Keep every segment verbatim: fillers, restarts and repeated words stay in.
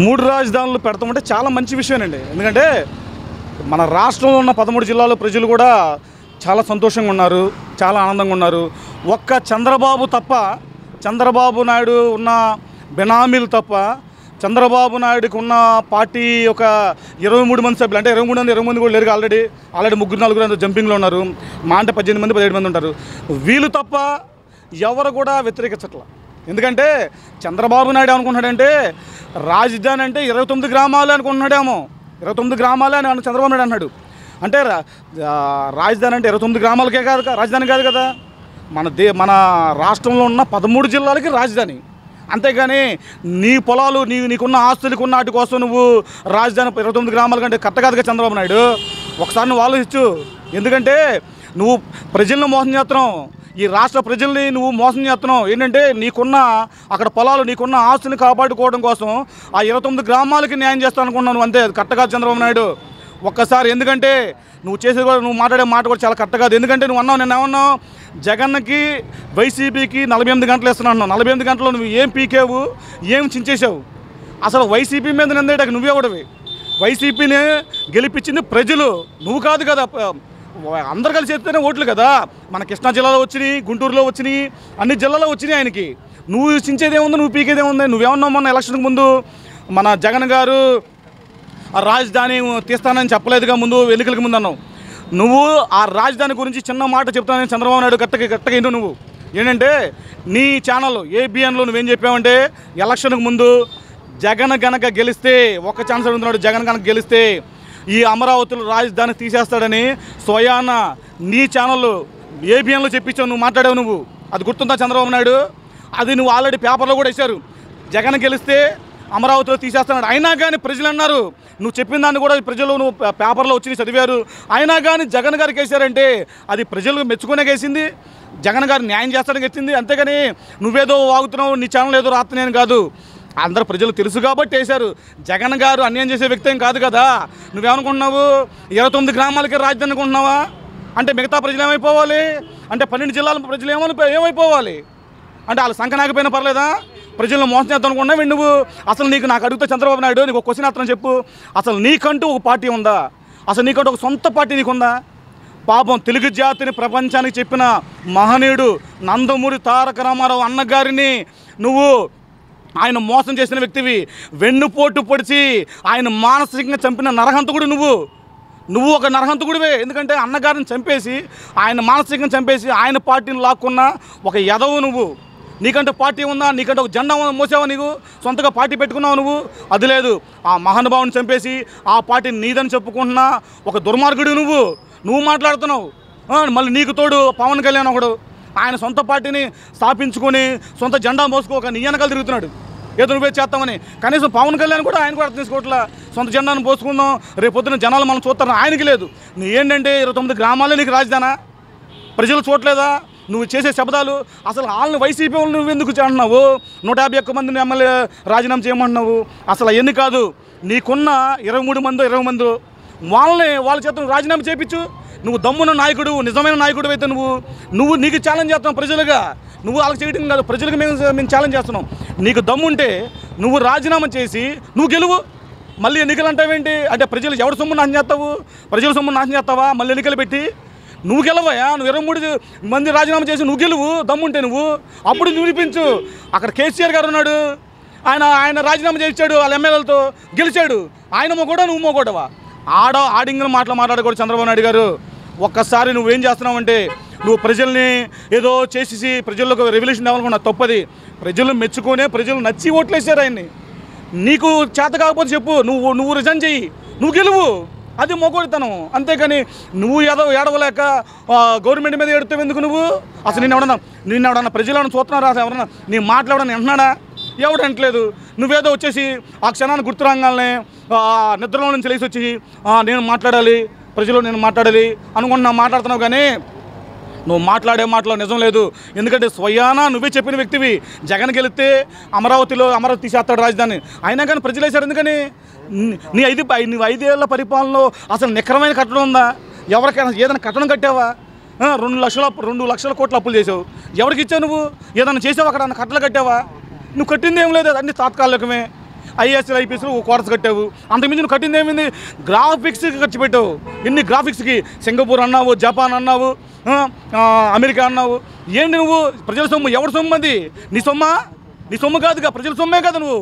మూడు రాజధానులు పెడతామంటే చాలా మంచి విషయమేనండి। ఎందుకంటే మన రాష్ట్రంలో ఉన్న పదమూడు జిల్లాల ప్రజలు కూడా చాలా సంతోషంగా ఉన్నారు, చాలా ఆనందంగా ఉన్నారు। ఒక్క చంద్రబాబు తప్ప, చంద్రబాబు నాయుడు ఉన్న బెనామీలు తప్ప, చంద్రబాబు నాయుడుకి ఉన్న పార్టీ ఒక ఇరవై మూడు మంది సభ్యులు, అంటే ఇరవై మూడు మంది ఇరవై మంది కూడా లేరు, ఆల్రెడీ ఆల్రెడీ ముగ్గురు నలుగురు అంత జంపింగ్లో ఉన్నారు, మా అంటే పద్దెనిమిది మంది పదిహేడు మంది ఉంటారు। వీళ్ళు తప్ప ఎవరు కూడా వ్యతిరేకించట్ల। ఎందుకంటే చంద్రబాబు నాయుడు అనుకుంటున్నాడంటే రాజధాని అంటే ఇరవై తొమ్మిది గ్రామాలు అనుకుంటున్నాడేమో, ఇరవై తొమ్మిది గ్రామాలే అని చంద్రబాబు నాయుడు అన్నాడు। అంటే రాజధాని అంటే ఇరవై తొమ్మిది గ్రామాలకే కాదు, రాజధాని కాదు కదా, మన దే మన రాష్ట్రంలో ఉన్న పదమూడు జిల్లాలకి రాజధాని। అంతేగాని నీ పొలాలు నీ నీకున్న ఆస్తులకు ఉన్న వాటి కోసం నువ్వు రాజధాని ఇరవై తొమ్మిది గ్రామాల కంటే కట్ట కాదుగా చంద్రబాబు నాయుడు, ఒకసారి నువ్వు ఆలోచించు। ఎందుకంటే నువ్వు ప్రజలను మోసం చేస్తున్నావు, ఈ రాష్ట్ర ప్రజల్ని నువ్వు మోసం చేస్తున్నావు। ఏంటంటే నీకున్న అక్కడ పొలాలు నీకున్న ఆస్తుని కాపాడుకోవడం కోసం ఆ ఇరవై తొమ్మిది గ్రామాలకి న్యాయం చేస్తావు అనుకున్నావు నువ్వు, అంతే కట్ట కాదు చంద్రబాబు నాయుడు ఒక్కసారి। ఎందుకంటే నువ్వు చేసేది కూడా నువ్వు మాట్లాడే మాట కూడా చాలా కరెక్ట్ కాదు। ఎందుకంటే నువ్వు అన్నావు, నేను ఏమన్నావు, జగన్కి వైసీపీకి నలభై ఎనిమిది గంటలు వేస్తున్నా అన్నావు, నలభై ఎనిమిది గంటలు నువ్వు ఏం పీకేవు, ఏం చించేసావు? అసలు వైసీపీ మీద నిందేటకు నువ్వే కూడావి, వైసీపీని గెలిపించింది ప్రజలు, నువ్వు కాదు కదా, అందరు కలిసి చేస్తేనే ఓట్లు కదా। మన కృష్ణా జిల్లాలో వచ్చినాయి, గుంటూరులో వచ్చినాయి, అన్ని జిల్లాలో వచ్చినాయి ఆయనకి। నువ్వు చించేదేముంది, నువ్వు పీకేదేముంది? నువ్వేమన్నావు మొన్న ఎలక్షన్కి ముందు? మన జగన్ గారు ఆ రాజధాని తీస్తానని చెప్పలేదుగా ముందు, ఎన్నికలకు ముందు అన్నావు నువ్వు। ఆ రాజధాని గురించి చిన్న మాట చెప్తానని చంద్రబాబు నాయుడు కరెక్ట్గా కరెక్ట్గా ఏంటో నువ్వు, ఏంటంటే నీ ఛానల్ ఏబిఎన్లో నువ్వేం చెప్పావంటే ఎలక్షన్కు ముందు జగన్ గనక గెలిస్తే, ఒక్క ఛాన్స్ అడుగుతున్నాడు, జగన్ గనక గెలిస్తే ఈ అమరావతిలో రాజధాని తీసేస్తాడని స్వయాన నీ ఛానల్ ఏబిఎన్లో చెప్పించావు, నువ్వు మాట్లాడావు నువ్వు, అది గుర్తుందా చంద్రబాబు నాయుడు? అది నువ్వు ఆల్రెడీ పేపర్లో కూడా వేశారు, జగన్ గెలిస్తే అమరావతిలో తీసేస్తున్నాడు, అయినా కానీ ప్రజలు అన్నారు, నువ్వు చెప్పిన దాన్ని కూడా ప్రజలు నువ్వు పేపర్లో వచ్చి చదివారు, అయినా కానీ జగన్ గారికి వేసారంటే అది ప్రజలు మెచ్చుకునే వేసింది, జగన్ గారు న్యాయం చేస్తానికి వచ్చింది, అంతేగాని నువ్వేదో వాగుతున్నావు, నీ ఛానల్ ఏదో రాస్తున్నాను కాదు, అందరు ప్రజలు తెలుసు కాబట్టి వేశారు। జగన్ గారు అన్యాయం చేసే వ్యక్తి ఏం కాదు కదా, నువ్వేమనుకుంటున్నావు ఇరవై తొమ్మిది గ్రామాలకి రాజధాని అనుకుంటున్నావా? అంటే మిగతా ప్రజలు ఏమైపోవాలి? అంటే పన్నెండు జిల్లాల ప్రజలు ఏమైపోవాలి? అంటే వాళ్ళు సంకనాకపోయినా పర్లేదా? ప్రజలను మోసం చేద్దాం అనుకున్నావు నువ్వు? అసలు నీకు, నాకు అడుగుతా చంద్రబాబు నాయుడు, నీకు ఒక క్వశ్చన్ అతను చెప్పు, అసలు నీకంటూ ఒక పార్టీ ఉందా? అసలు నీకంటూ ఒక సొంత పార్టీ నీకుందా? పాపం తెలుగు జాతిని ప్రపంచానికి చెప్పిన మహనీయుడు నందమూరి తారక రామారావు అన్నగారిని నువ్వు, ఆయన మోసం చేసిన వ్యక్తివి, వెన్నుపోటు పొడిచి ఆయన మానసికంగా చంపిన నరహంతకుడు నువ్వు, నువ్వు ఒక నరహంతకుడివే। ఎందుకంటే అన్నగారిని చంపేసి, ఆయన మానసికంగా చంపేసి ఆయన పార్టీని లాక్కున్న ఒక యదవు నువ్వు, నీకంటే పార్టీ ఉందా? నీకంటే ఒక జెండా మోసావా? నీకు సొంతగా పార్టీ పెట్టుకున్నావు నువ్వు? అది లేదు। ఆ మహానుభావుని చంపేసి ఆ పార్టీని నీదని చెప్పుకుంటున్నా ఒక దుర్మార్గుడు నువ్వు, నువ్వు మాట్లాడుతున్నావు। మళ్ళీ నీకు తోడు పవన్ కళ్యాణ్ ఒకడు, ఆయన సొంత పార్టీని స్థాపించుకొని సొంత జెండా మోసుకోక నీ వెనకాల తిరుగుతున్నాడు, ఏదో నువ్వే చేస్తామని। కనీసం పవన్ కళ్యాణ్ కూడా ఆయన కూడా అర్థం చేసుకోవట్లా, సొంత జెండాను పోసుకుందాం, రేపు పొద్దున జనాలు మనం చూస్తారని ఆయనకి లేదు। నువ్వు ఏంటంటే ఇరవై తొమ్మిది గ్రామాలే నీకు రాజధానా? ప్రజలు చూడలేదా నువ్వు చేసే శబ్దాలు? అసలు వాళ్ళని వైసీపీ వాళ్ళు నువ్వు ఎందుకు అంటున్నావు? నూట యాభై ఒక్క మందిని ఎమ్మెల్యే రాజీనామా చేయమంటున్నావు, అసలు అవన్నీ కాదు, నీకున్న ఇరవై మూడు మంది ఇరవై మంది వాళ్ళని వాళ్ళ చేత రాజీనామా చేయించు। నువ్వు దమ్మున్న నాయకుడు, నిజమైన నాయకుడు అయితే నువ్వు నువ్వు నీకు ఛాలెంజ్ చేస్తున్నావు ప్రజలుగా, నువ్వు వాళ్ళకి చేయడం కాదు, ప్రజలకు మేము మేము ఛాలెంజ్ చేస్తున్నాం। నీకు దమ్ముంటే నువ్వు రాజీనామా చేసి నువ్వు గెలువు, మళ్ళీ ఎన్నికలు అంటావేంటి? అంటే ప్రజలు ఎవరి సొమ్ము నాశనం చేస్తావు? ప్రజల సొమ్ము నాశనం చేస్తావా మళ్ళీ ఎన్నికలు పెట్టి? నువ్వు గెలవయా? నువ్వు ఇరవై మూడు మంది రాజీనామా చేసి నువ్వు గెలువు దమ్ముంటే, నువ్వు అప్పుడు నిరూపించు। అక్కడ కేసీఆర్ గారు ఉన్నాడు, ఆయన ఆయన రాజీనామా చేయించాడు వాళ్ళ ఎమ్మెల్యేలతో, గెలిచాడు, ఆయన మొగోడా నువ్వు మొగోడవా? ఆడ ఆడింగిన మాటలు మాట్లాడకూడదు చంద్రబాబు నాయుడు గారు। ఒక్కసారి నువ్వేం చేస్తున్నావు అంటే నువ్వు ప్రజల్ని ఏదో చేసేసి ప్రజల్లోకి రెవల్యూషన్ అవ్వాలనుకున్నా, తప్పది, ప్రజలు మెచ్చుకునే, ప్రజలు నచ్చి ఓట్లేసారు ఆయన్ని। నీకు చేత కాకపోతే చెప్పు, నువ్వు నువ్వు రిజైన్ చెయ్యి, నువ్వు గెలువు, అది మొగోడితనం, అంతేకాని నువ్వు ఏదో ఏడవలేక గవర్నమెంట్ మీద ఏడుతావు ఎందుకు నువ్వు? అసలు నేను ఎవడన్నా నిన్న ఎవడన్నా ప్రజలు ఏమైనా చూస్తున్నారా? అసలు ఎవరన్నా నీ మాట్లాడని అంటున్నాడా? ఎవడు అంటలేదు। నువ్వేదో వచ్చేసి ఆ క్షణాన్ని గుర్తురాగానే నిద్రలో నుంచి లేచి వచ్చి నేను మాట్లాడాలి, ప్రజలు నేను మాట్లాడాలి అనుకున్నా మాట్లాడుతున్నావు, కానీ నువ్వు మాట్లాడే మాటలో నిజం లేదు। ఎందుకంటే స్వయానా నువ్వే చెప్పిన వ్యక్తివి, జగన్ గెలిస్తే అమరావతిలో అమరావతి తీసేస్తాడు రాజధాని, అయినా కానీ ప్రజలు వేశారు। ఎందుకని నీ ఐదు నువ్వు ఐదేళ్ల పరిపాలనలో అసలు నిఖరమైన కట్టడం ఉందా? ఎవరికైనా ఏదైనా కట్టడం కట్టావా? రెండు లక్షల రెండు లక్షల కోట్లు అప్పులు చేసావు, ఎవరికి ఇచ్చావు నువ్వు? ఏదైనా చేసావు? అక్కడ కట్టలు కట్టావా? నువ్వు కట్టింది ఏం లేదు, అన్నీ తాత్కాలికమే। ఐఏఎస్ ఐపీఎస్ కోర్స్ కట్టావు, అంతకుమించి నువ్వు కట్టిందేమింది? గ్రాఫిక్స్కి ఖర్చు పెట్టావు. ఇన్ని గ్రాఫిక్స్కి సింగపూర్ అన్నావు, జపాన్ అన్నావు, అమెరికా అన్నావు. ఏంటి నువ్వు? ప్రజల సొమ్ము. ఎవరి సొమ్ము అది? నీ సొమ్మా? నీ సొమ్ము కాదుగా, ప్రజల సొమ్మే కదా నువ్వు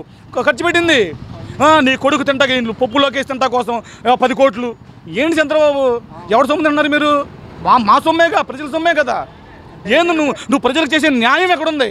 ఖర్చు పెట్టింది. నీ కొడుకు తింటాక ఇంట్లో పప్పులోకి వేసి తింటా కోసం పది కోట్లు. ఏంటి చంద్రబాబు, ఎవరి సొమ్ము తింటున్నారు మీరు? మా సొమ్మేగా, ప్రజల సొమ్మే కదా. ఏంది నువ్వు నువ్వు ప్రజలకు చేసే న్యాయం ఎక్కడుంది?